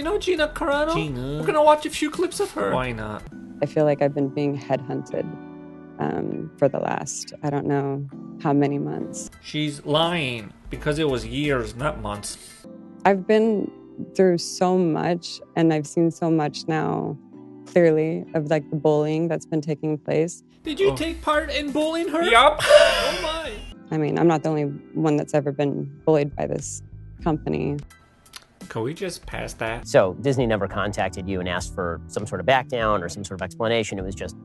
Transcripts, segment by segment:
You know Gina Carano? Gina. We're gonna watch a few clips of her. Why not? I feel like I've been being headhunted for the last, I don't know how many months. She's lying because it was years, not months. I've been through so much and I've seen so much now, clearly, of like the bullying that's been taking place. Did you take part in bullying her? Yup. Oh my. I mean, I'm not the only one that's ever been bullied by this company. Can we just pass that? So Disney never contacted you and asked for some sort of back down or some sort of explanation. It was just,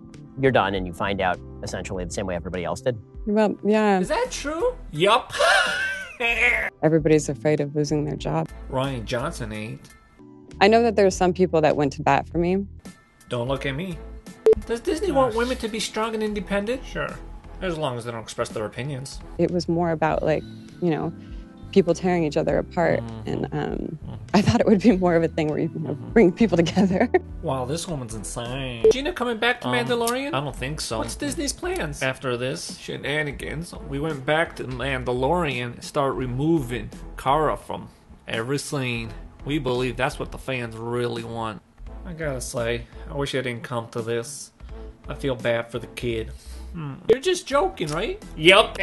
you're done, and you find out essentially the same way everybody else did. Well, yeah. Is that true? Yup. Everybody's afraid of losing their job. Rian Johnson ain't. I know that there's some people that went to bat for me. Don't look at me. Does Disney want women to be strong and independent? Sure, as long as they don't express their opinions. It was more about, like, you know, people tearing each other apart, and I thought it would be more of a thing where you bring people together. Wow, this woman's insane. Gina coming back to Mandalorian? I don't think so. What's Disney's plans? After this shenanigans, we went back to Mandalorian and started removing Kara from every scene. We believe that's what the fans really want. I gotta say, I wish I didn't come to this. I feel bad for the kid. You're just joking, right? Yep.